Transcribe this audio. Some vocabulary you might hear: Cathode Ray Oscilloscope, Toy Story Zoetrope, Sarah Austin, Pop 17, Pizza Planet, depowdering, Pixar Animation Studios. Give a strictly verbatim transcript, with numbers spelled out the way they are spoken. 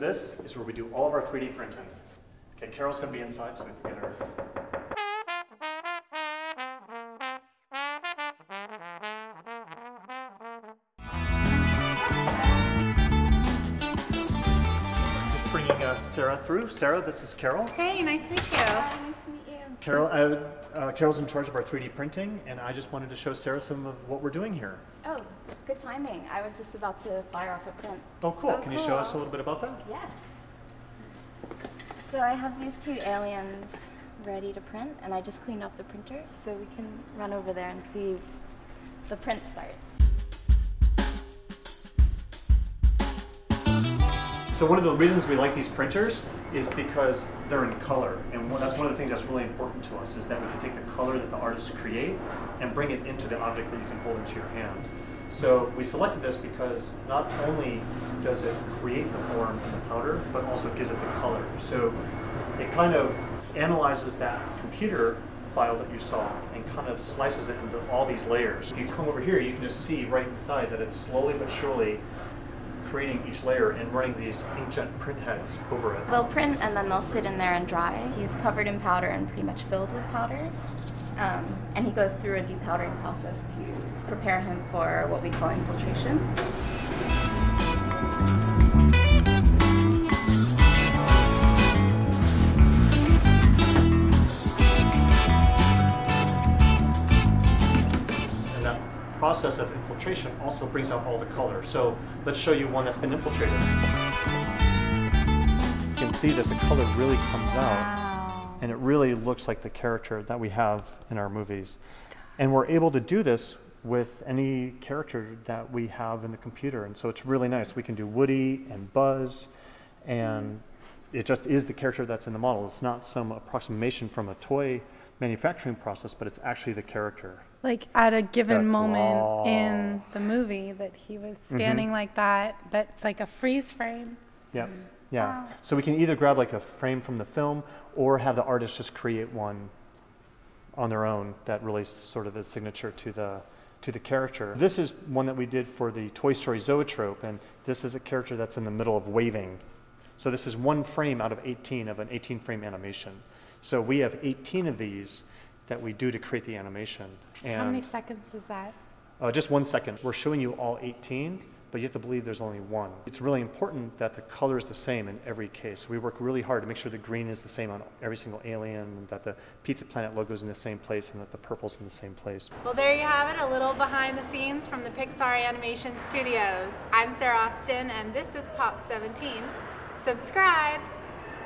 This is where we do all of our three D printing. Okay, Carol's gonna be inside, so we have to get her. Just bringing uh, Sarah through. Sarah, this is Carol. Hey, nice to meet you. Hi, nice to meet you. Carol, I, uh, Carol's in charge of our three D printing, and I just wanted to show Sarah some of what we're doing here. Oh. Good timing. I was just about to fire off a print. Oh, cool. Oh, Can cool. you show us a little bit about that? Yes. So I have these two aliens ready to print, and I just cleaned up the printer, so we can run over there and see the print start. So one of the reasons we like these printers is because they're in color, and that's one of the things that's really important to us, is that we can take the color that the artists create and bring it into the object that you can hold into your hand. So we selected this because not only does it create the form and the powder, but also gives it the color. So it kind of analyzes that computer file that you saw and kind of slices it into all these layers. If you come over here, you can just see right inside that it's slowly but surely creating each layer and running these inkjet printheads over it. They'll print and then they'll sit in there and dry. He's covered in powder and pretty much filled with powder. Um, and he goes through a depowdering process to prepare him for what we call infiltration. And that process of infiltration also brings out all the color. So let's show you one that's been infiltrated. You can see that the color really comes out. And it really looks like the character that we have in our movies. And we're able to do this with any character that we have in the computer. And so it's really nice. We can do Woody and Buzz, and it just is the character that's in the model. It's not some approximation from a toy manufacturing process, but it's actually the character. Like at a given moment in the movie that he was standing mm-hmm. like that, that's like a freeze frame. Yeah. Yeah, wow. So we can either grab like a frame from the film or have the artist just create one on their own that really sort of is signature to the, to the character. This is one that we did for the Toy Story Zoetrope, and this is a character that's in the middle of waving. So this is one frame out of eighteen of an eighteen frame animation. So we have eighteen of these that we do to create the animation. And how many seconds is that? Uh, just one second. We're showing you all eighteen. But you have to believe there's only one. It's really important that the color is the same in every case. We work really hard to make sure the green is the same on every single alien, that the Pizza Planet logo is in the same place, and that the purple's in the same place. Well, there you have it, a little behind the scenes from the Pixar Animation Studios. I'm Sarah Austin, and this is Pop seventeen. Subscribe!